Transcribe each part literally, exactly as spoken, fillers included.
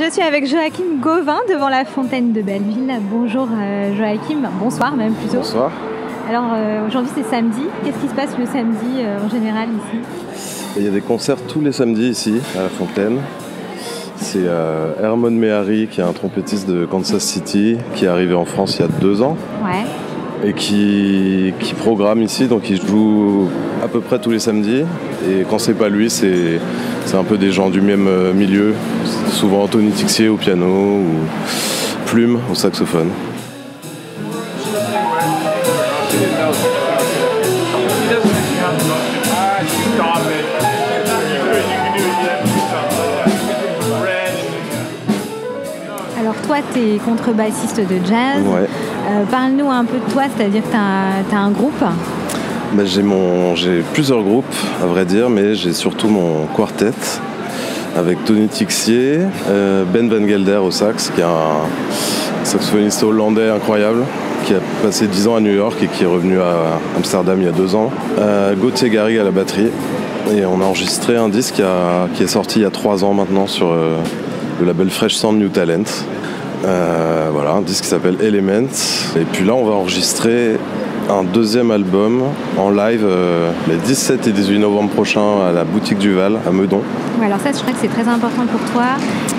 Je suis avec Joachim Govin devant la Fontaine de Belleville. Bonjour euh, Joachim, bonsoir même plutôt. Bonsoir. Alors euh, aujourd'hui c'est samedi, qu'est-ce qui se passe le samedi euh, en général ici? Il y a des concerts tous les samedis ici à la Fontaine. C'est euh, Hermon Méhari qui est un trompettiste de Kansas City qui est arrivé en France il y a deux ans. Ouais. Et qui, qui programme ici, donc il joue à peu près tous les samedis. Et quand c'est pas lui, c'est un peu des gens du même milieu, souvent Anthony Tixier au piano, ou Plume au saxophone. Alors toi, tu es contrebassiste de jazz. Ouais. Euh, Parle-nous un peu de toi, c'est-à-dire que tu as, t'as un groupe? Ben, j'ai mon, j'ai plusieurs groupes, à vrai dire, mais j'ai surtout mon quartet avec Tony Tixier, euh, Ben Van Gelder au sax, qui est un saxophoniste hollandais incroyable, qui a passé dix ans à New York et qui est revenu à Amsterdam il y a deux ans. Euh, Gauthier Gary à la batterie. Et on a enregistré un disque qui, a, qui est sorti il y a trois ans maintenant sur euh, le label Fresh Sound New Talent. Euh, voilà, un disque qui s'appelle Elements. Et puis là, on va enregistrer un deuxième album en live euh, les dix-sept et dix-huit novembre prochains à la Boutique du Val, à Meudon. Ouais, alors ça, je crois que c'est très important pour toi.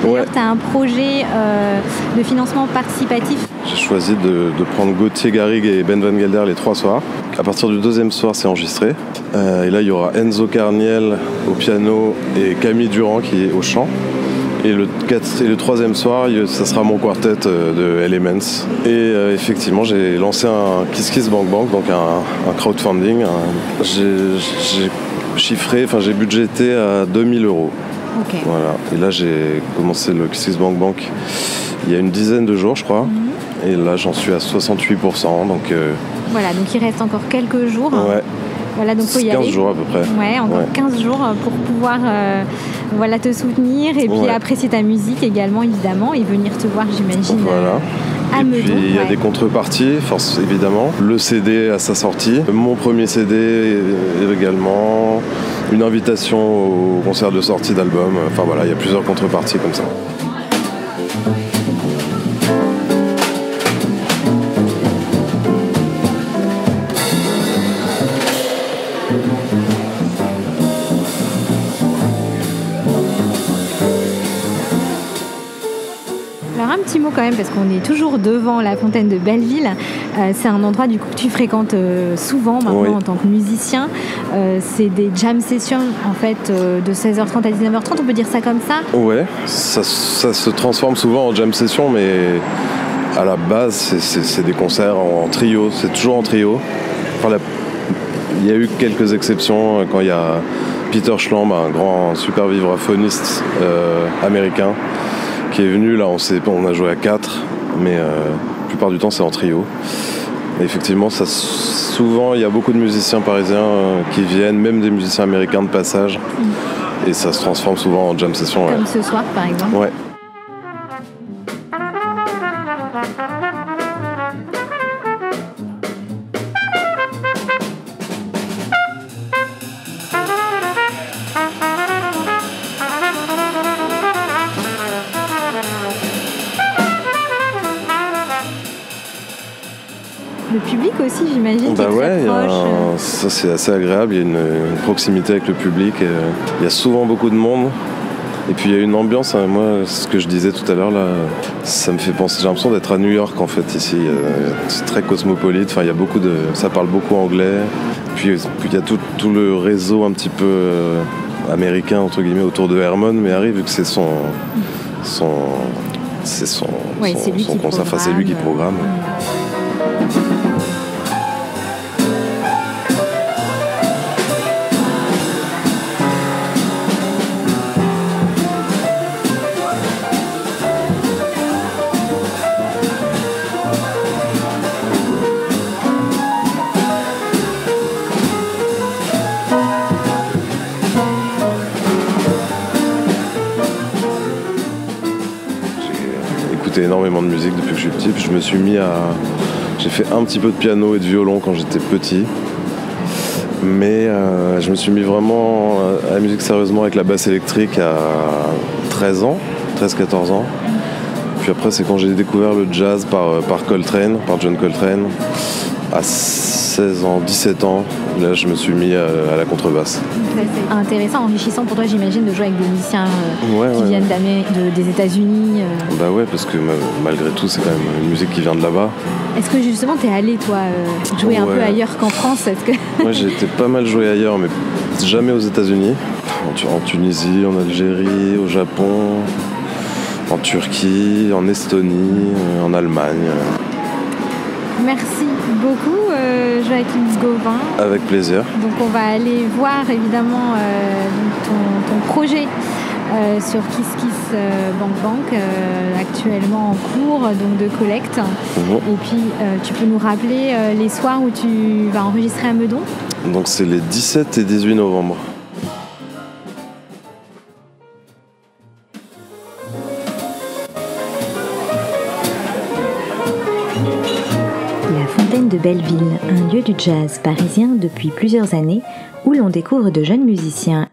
D'ailleurs, tu as un projet euh, de financement participatif. J'ai choisi de, de prendre Gauthier Gary et Ben Van Gelder les trois soirs. À partir du deuxième soir, c'est enregistré. Euh, et là, il y aura Enzo Carniel au piano et Camille Durand qui est au chant. Et le, quatre, et le troisième soir, ça sera mon quartet de Elements. Et euh, effectivement, j'ai lancé un Kiss Kiss Bank Bank, donc un, un crowdfunding. J'ai chiffré, enfin j'ai budgété à deux mille euros. Okay. Voilà. Et là, j'ai commencé le Kiss Kiss Bank Bank il y a une dizaine de jours, je crois. Mm-hmm. Et là, j'en suis à soixante-huit pour cent. Donc, euh... voilà, donc il reste encore quelques jours. Ouais. Voilà, donc faut y quinze aller. Jours à peu près. Ouais, encore ouais. quinze jours pour pouvoir euh, voilà, te soutenir et puis ouais. apprécier ta musique également, évidemment, et venir te voir, j'imagine. Voilà. À et Meudon, puis il ouais. y a des contreparties, force, évidemment. Le C D à sa sortie, mon premier C D également, une invitation au concert de sortie d'album. Enfin voilà, il y a plusieurs contreparties comme ça. Quand même, parce qu'on est toujours devant la Fontaine de Belleville. Euh, c'est un endroit du coup que tu fréquentes euh, souvent maintenant oui. en tant que musicien. Euh, c'est des jam sessions en fait euh, de seize heures trente à dix-neuf heures trente, on peut dire ça comme ça? Ouais, ça, ça se transforme souvent en jam session, mais à la base c'est, c'est, c'est des concerts en, en trio, c'est toujours en trio. Enfin, la... Il y a eu quelques exceptions quand il y a Peter Schlamb, un grand super vibraphoniste euh, américain, qui est venu, là on, on a joué à quatre, mais euh, la plupart du temps c'est en trio. Et effectivement, ça, souvent il y a beaucoup de musiciens parisiens euh, qui viennent, même des musiciens américains de passage, mmh. et ça se transforme souvent en jam session. Comme ouais. ce soir par exemple. Ouais. Le public aussi, j'imagine, bah ouais, proche. Un... Ça c'est assez agréable, il y a une, une proximité avec le public. Et, euh, il y a souvent beaucoup de monde. Et puis il y a une ambiance, hein. Moi, ce que je disais tout à l'heure, là, ça me fait penser, j'ai l'impression d'être à New York en fait ici. Euh, c'est très cosmopolite, enfin, il y a beaucoup de... ça parle beaucoup anglais. Puis il y a tout, tout le réseau un petit peu euh, américain, entre guillemets, autour de Hermon Méhari, vu que c'est son... son... c'est son, ouais, son, son concert, enfin c'est lui qui programme. Euh... J'ai écouté énormément de musique depuis que je suis petit, puis je me suis mis à... J'ai fait un petit peu de piano et de violon quand j'étais petit, mais euh, je me suis mis vraiment à la musique sérieusement avec la basse électrique à 13 ans, treize quatorze ans. Puis après, c'est quand j'ai découvert le jazz par, par Coltrane, par John Coltrane, à seize ans, dix-sept ans. Là, je me suis mis à, à la contrebasse. C'est intéressant, enrichissant pour toi, j'imagine, de jouer avec des musiciens euh, ouais, qui ouais, viennent ouais. De, des États-Unis. Euh... Bah ouais, parce que malgré tout, c'est quand même une musique qui vient de là-bas. Est-ce que justement, t'es allé, toi, euh, jouer ouais. un peu ailleurs qu'en France? Est-ce que... Moi, j'ai été pas mal joué ailleurs, mais jamais aux États-Unis. En, en Tunisie, en Algérie, au Japon, en Turquie, en Estonie, en Allemagne. Merci beaucoup euh, Joachim Govin. Avec plaisir. Donc on va aller voir évidemment euh, ton, ton projet euh, sur Kiss Kiss Bank Bank euh, actuellement en cours donc de collecte. Mmh. Et puis euh, tu peux nous rappeler euh, les soirs où tu vas enregistrer à Meudon? Donc c'est les dix-sept et dix-huit novembre. De Belleville, un lieu du jazz parisien depuis plusieurs années où l'on découvre de jeunes musiciens